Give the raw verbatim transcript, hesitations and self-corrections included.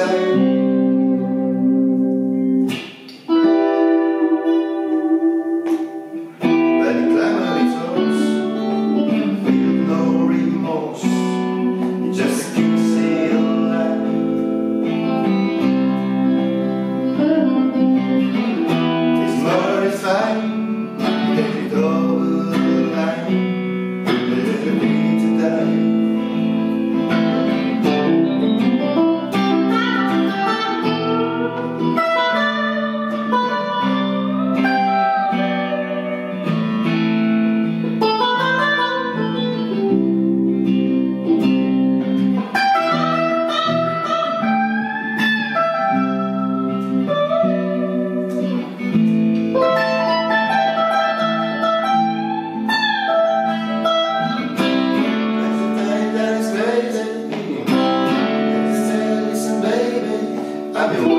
say. I've been